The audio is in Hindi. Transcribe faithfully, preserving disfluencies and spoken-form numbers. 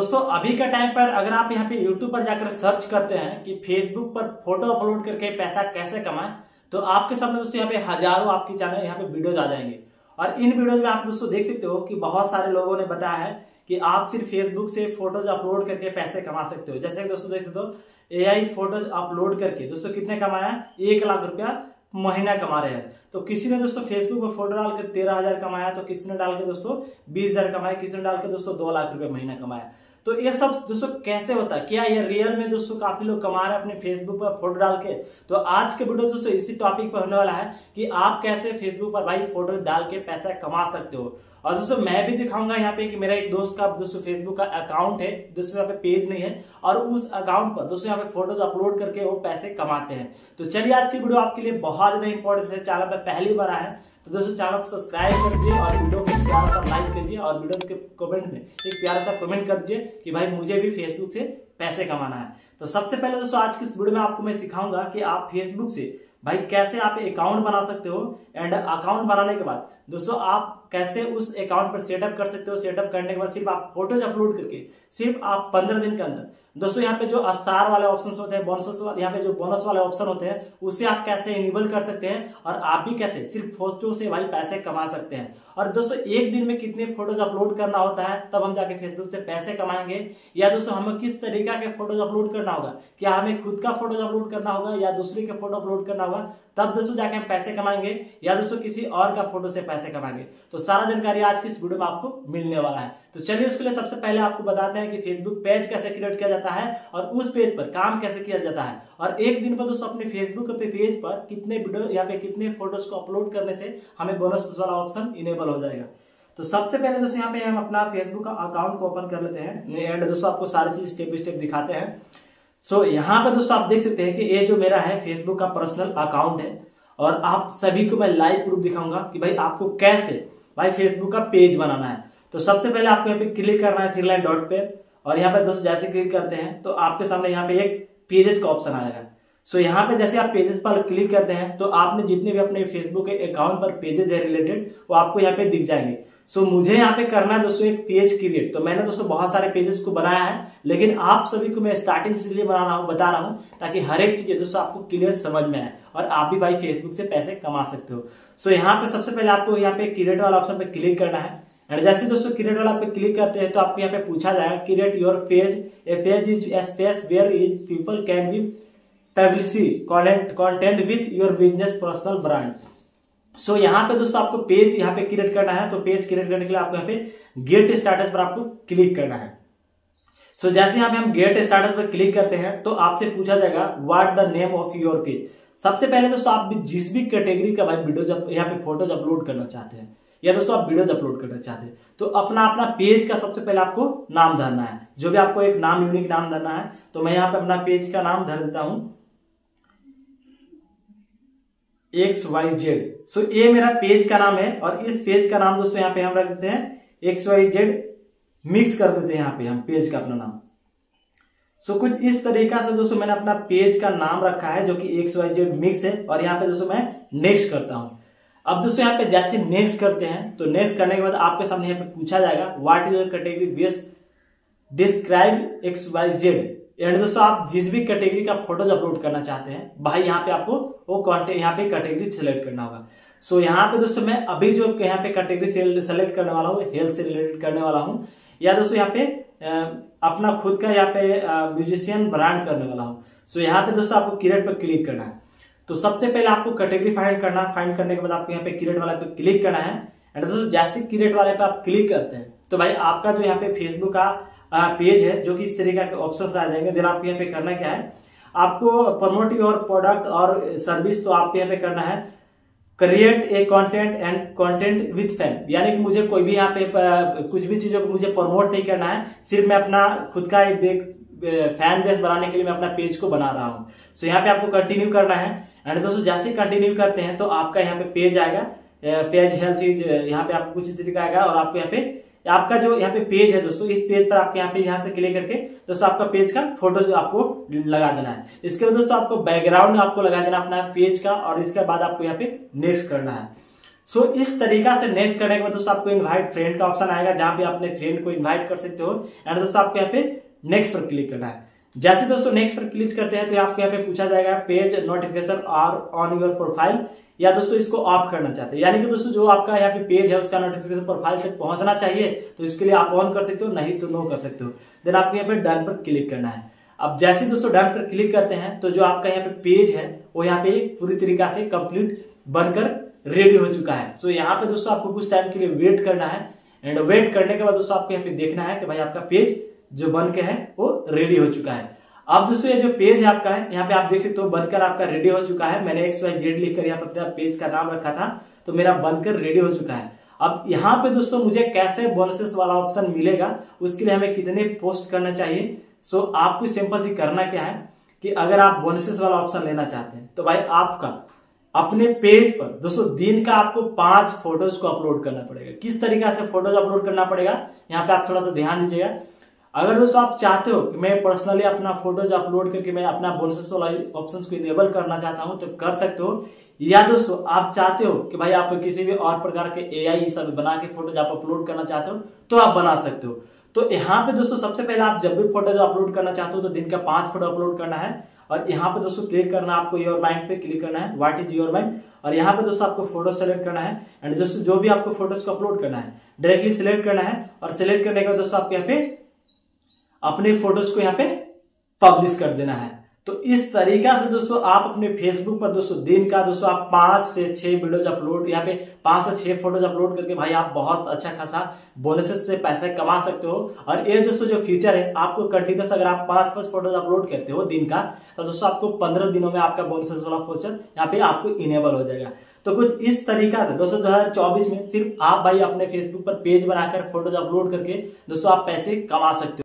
दोस्तों अभी का टाइम पर अगर आप यहाँ पे YouTube पर जाकर सर्च करते हैं कि Facebook पर फोटो अपलोड करके पैसा कैसे कमाएं, तो आपके सामने दोस्तों यहाँ पे हजारों आपके चैनल यहाँ पे वीडियोज आ जाएंगे। और इन वीडियोज में आप दोस्तों देख सकते हो कि बहुत सारे लोगों ने बताया है कि आप सिर्फ Facebook से फोटोज अपलोड करके पैसे कमा सकते हो। जैसे दोस्तों देख सकते हो ए आई फोटोज अपलोड करके दोस्तों कितने कमाया, एक लाख रुपया महीना कमा रहे हैं। तो किसी ने दोस्तों फेसबुक पर फोटो डाल के तेरह हजार कमाया, तो किसी ने डाल के दोस्तों बीस हजार कमाया, किसी ने डाल के दोस्तों दो लाख रुपए महीना कमाया। तो ये सब दोस्तों कैसे होता है, क्या ये रियल में दोस्तों काफी लोग कमा रहे हैं अपने फेसबुक पर फोटो डाल के? तो आज के वीडियो दोस्तों इसी टॉपिक पर होने वाला है कि आप कैसे फेसबुक पर भाई फोटो डाल के पैसा कमा सकते हो। और दोस्तों मैं भी दिखाऊंगा यहाँ पे कि मेरा एक दोस्त का दोस्तों फेसबुक का अकाउंट है, दोस्तों यहाँ पे पेज नहीं है, और उस अकाउंट पर दोस्तों यहाँ पे फोटोज अपलोड करके वो पैसे कमाते हैं। तो चलिए आज की वीडियो आपके लिए बहुत ज्यादा इंपॉर्टेंट है। चैनल पर पहली बार आए तो दोस्तों चैनल को सब्सक्राइब कर दीजिए और वीडियो को प्यारा सा लाइक कीजिए और वीडियो के कमेंट में एक प्यारा सा कमेंट कर दीजिए कि भाई मुझे भी फेसबुक से पैसे कमाना है। तो सबसे पहले दोस्तों आज की इस वीडियो में आपको मैं सिखाऊंगा कि आप फेसबुक से भाई कैसे आप अकाउंट बना सकते हो, एंड अकाउंट बनाने के बाद दोस्तों आप कैसे उस अकाउंट पर सेटअप कर सकते हो। सेटअप करने के बाद सिर्फ आप फोटोज अपलोड करके सिर्फ आप पंद्रह दिन के अंदर दोस्तों यहाँ पे जो स्टार वाले ऑप्शन होते हैं, बोनस वाले यहाँ पे जो बोनस वाले ऑप्शन होते हैं, उसे आप कैसे इनेबल कर सकते हैं और आप भी कैसे सिर्फ फोटो से भाई पैसे कमा सकते हैं। और दोस्तों एक दिन में कितने फोटोज अपलोड करना होता है तब हम जाके फेसबुक से पैसे कमाएंगे, या दोस्तों हमें किस तरीका के फोटोज अपलोड करना होगा, क्या हमें खुद का फोटोज अपलोड करना होगा या दूसरे के फोटो अपलोड करना होगा तब दोस्तों जाके हम पैसे कमाएंगे, या दोस्तों किसी और का फोटो से पैसे कमाएंगे। तो सारा जानकारी आज की इस वीडियो में आपको मिलने वाला है। तो चलिए उसके लिए सबसे पहले आपको बताते हैं कि फेसबुक पेज कैसे क्रिएट किया जाता है और उस पेज पर काम कैसे किया जाता है, और एक दिन पर दोस्तों अपने फेसबुक पे पेज पर कितने वीडियो या पे कितने फोटोज को अपलोड करने से हमें बोनस वाला ऑप्शन इनेबल हो जाएगा। तो सबसे पहले दोस्तों यहाँ पे हम अपना फेसबुक का अकाउंट को ओपन कर लेते हैं एंड दोस्तों आपको सारी चीज स्टेप बाय स्टेप दिखाते हैं। सो so, यहाँ पे दोस्तों आप देख सकते हैं कि ये जो मेरा है फेसबुक का पर्सनल अकाउंट है, और आप सभी को मैं लाइव प्रूफ दिखाऊंगा कि भाई आपको कैसे भाई फेसबुक का पेज बनाना है। तो सबसे पहले आपको यहाँ पे क्लिक करना है थ्री लाइन डॉट पे, और यहाँ पे दोस्तों जैसे क्लिक करते हैं तो आपके सामने यहाँ पे एक पेजेस का ऑप्शन आएगा। सो so, यहाँ पे जैसे आप पेजेस पर क्लिक करते हैं तो आपने जितने भी अपने फेसबुक के अकाउंट पर पेजेस है रिलेटेड वो आपको यहाँ पे दिख जाएंगे। सो so, मुझे यहाँ पे करना है दोस्तों एक पेज क्रिएट। तो मैंने दोस्तों बहुत सारे पेजेस को बनाया है, लेकिन आप सभी को मैं स्टार्टिंग से लिए बना रहा हूँ बता रहा हूँ ताकि हर एक चीज दोस्तों आपको क्लियर समझ में आए और आप भी भाई फेसबुक से पैसे कमा सकते हो। सो so, यहाँ पे सबसे पहले आपको यहाँ पे क्रिएट वाला ऑप्शन पे क्लिक करना है, एंड जैसे दोस्तों क्रिएट वाला पे क्लिक करते हैं तो आपको यहाँ पे पूछा जाएगा create your page, a page is a space where is people can be publicity content content with your business personal brand. So यहाँ पे दोस्तों आपको पेज यहाँ पे क्रिएट करना है। तो पेज क्रिएट करने के लिए आपको यहाँ पे गेट स्टेटस पर आपको क्लिक करना है। सो so, जैसे यहाँ पे हम गेट स्टेटस पर क्लिक करते हैं तो आपसे पूछा जाएगा what the name of your page. सबसे पहले दोस्तों आप भी जिस भी कैटेगरी का भाई वीडियो यहाँ पे फोटोज अपलोड करना चाहते हैं या दोस्तों आप वीडियोज अपलोड करना चाहते हैं तो अपना अपना पेज का सबसे पहले आपको नाम धरना है, जो भी आपको एक नाम यूनिक नाम धरना है। तो मैं यहाँ पे अपना पेज का नाम धर देता हूँ एक्स वाई जेड। सो ये मेरा पेज का नाम है, और इस पेज का नाम दोस्तों यहाँ पे हम रख देते हैं एक्स वाई जेड मिक्स कर देते हैं यहाँ पे हम पेज का अपना नाम। सो so, कुछ इस तरीका से दोस्तों मैंने अपना पेज का नाम रखा है जो कि एक्स वाई जेड मिक्स है, और यहाँ पे दोस्तों मैं नेक्स्ट करता हूँ। अब दोस्तों यहाँ पे जैसे नेक्स्ट करते हैं तो नेक्स्ट करने के बाद आपके सामने यहाँ पे पूछा जाएगा what is your category based describe X Y Z. And दोस्तों आप जिस भी कैटेगरी का फोटोज अपलोड करना चाहते हैं भाई यहाँ पे आपको वो कॉन्टेंट यहाँ पे कैटेगरी सेलेक्ट करना होगा। सो so, यहाँ पे दोस्तों मैं अभी जो यहाँ पे कैटेगरी सेलेक्ट करने वाला हूँ हेल्थ से रिलेटेड करने वाला हूँ, या दोस्तों यहाँ पे अपना खुद का यहाँ पे म्यूजिशियन ब्रांड करने वाला हूँ। सो so, यहाँ पे दोस्तों आपको क्रिएट पर क्लिक करना है। तो सबसे पहले आपको कैटेगरी फाइंड करना, फाइंड करने के बाद आपको यहाँ पे क्रिएट वाला पे क्लिक करना है। एंड दोस्तों जैसे क्रिएट वाले पे आप क्लिक करते हैं तो भाई आपका जो यहाँ पे फेसबुक का पेज है जो कि इस तरीके के ऑप्शंस आ जाएंगे। देन आपको यहाँ पे करना क्या है, आपको प्रमोट योर प्रोडक्ट और सर्विस। तो आपको यहाँ पे करना है create a content and content with fan, यानी कि मुझे कोई भी यहाँ पे कुछ भी चीजों को मुझे प्रमोट नहीं करना है, सिर्फ मैं अपना खुद का एक फैन बेस बनाने के लिए मैं अपना पेज को बना रहा हूँ। सो यहाँ पे आपको कंटिन्यू करना है। एंड दोस्तों जैसे ही कंटिन्यू करते हैं तो आपका यहाँ पे पेज आएगा, पेज हेल्थ यहाँ पे आपको कुछ इस तरीके आएगा, और आपको यहाँ पे आपका जो यहाँ पे पेज है दोस्तों इस पेज पर आपके यहाँ पे यहाँ से क्लिक करके दोस्तों आपका पेज का फोटो जो आपको लगा देना है। इसके बाद दोस्तों आपको बैकग्राउंड आपको लगा देना अपना पेज का, और इसके बाद आपको यहाँ पे नेक्स्ट करना है। सो so, इस तरीका से नेक्स्ट करने के बाद दोस्तों आपको इनवाइट फ्रेंड का ऑप्शन आएगा जहां पे अपने फ्रेंड को इनवाइट कर सकते हो। एंड दोस्तों आपको यहाँ पे नेक्स्ट पर क्लिक करना है। जैसे दोस्तों नेक्स्ट पर क्लिक करते हैं तो आपको यहाँ पे पूछा जाएगा page notification are on your profile, या दोस्तों इसको ऑफ करना चाहते हैं, यानी कि दोस्तों जो आपका यहाँ पे पेज है उसका नोटिफिकेशन प्रोफाइल तक पहुंचना चाहिए तो इसके लिए आप ऑन कर सकते हो, नहीं तो नो कर सकते हो। देन आपको यहाँ पे डन पर क्लिक करना है। अब जैसे दोस्तों डन पर क्लिक करते हैं तो जो आपका यहाँ पे पेज है वो यहाँ पे पूरी तरीका से कंप्लीट बनकर रेडी हो चुका है। सो यहाँ पे दोस्तों आपको कुछ टाइम के लिए वेट करना है। एंड वेट करने के बाद दोस्तों आपको यहाँ पे देखना है कि भाई आपका पेज जो बन के है वो रेडी हो चुका है। अब दोस्तों ये जो पेज आपका है यहाँ पे आप देख सकते हो बनकर आपका रेडी हो चुका है। मैंने एक्स वाई जेड लिखकर यहाँ पे अपना पेज का नाम रखा था तो मेरा बनकर रेडी हो चुका है। अब यहाँ पे दोस्तों मुझे कैसे बोनसेस वाला ऑप्शन मिलेगा, उसके लिए हमें कितने पोस्ट करना चाहिए। सो आपको सिंपल सी करना क्या है कि अगर आप बोनसेस वाला ऑप्शन लेना चाहते हैं तो भाई आपका अपने पेज पर दोस्तों दिन का आपको पांच फोटोज को अपलोड करना पड़ेगा। किस तरीका से फोटोज अपलोड करना पड़ेगा यहाँ पे आप थोड़ा सा ध्यान दीजिएगा। अगर दोस्तों आप चाहते हो कि मैं पर्सनली अपना फोटोज अपलोड करके मैं अपना बोनसेस वाला ऑप्शंस को इनेबल करना चाहता हूं तो कर सकते हो, या दोस्तों आप चाहते हो कि भाई आप किसी भी और प्रकार के एआई सब बना के फोटोज आप अपलोड करना चाहते हो तो आप बना सकते हो। तो यहाँ पे दोस्तों सबसे पहले आप जब भी फोटोज अपलोड करना चाहते हो तो दिन का पांच फोटो अपलोड करना है। और यहाँ पे दोस्तों क्लिक करना आपको योर माइंड पे क्लिक करना है, व्हाट इज योर माइंड। और यहाँ पे दोस्तों आपको फोटो सेलेक्ट करना है। एंड दोस्तों जो भी आपको फोटोज को अपलोड करना है डायरेक्टली सिलेक्ट करना है। और सिलेक्ट करने के बाद दोस्तों आपके यहाँ पे अपने फोटोज को यहाँ पे पब्लिश कर देना है। तो इस तरीका से दोस्तों आप अपने फेसबुक पर दोस्तों दिन का दोस्तों आप पांच से छह वीडियोज अपलोड यहाँ पे पांच से छह फोटोज अपलोड करके भाई आप बहुत अच्छा खासा बोनसेस से पैसे कमा सकते हो। और ये दोस्तों जो फीचर है आपको कंटिन्यूस अगर आप पांच पांच फोटोज अपलोड करते हो दिन का तो दोस्तों आपको पंद्रह दिनों में आपका बोनसेस वाला फीचर यहाँ पे आपको इनेबल हो जाएगा। तो कुछ इस तरीका से दोस्तों दो हजार चौबीस में सिर्फ आप भाई अपने फेसबुक पर पेज बनाकर फोटोज अपलोड करके दोस्तों आप पैसे कमा सकते हो।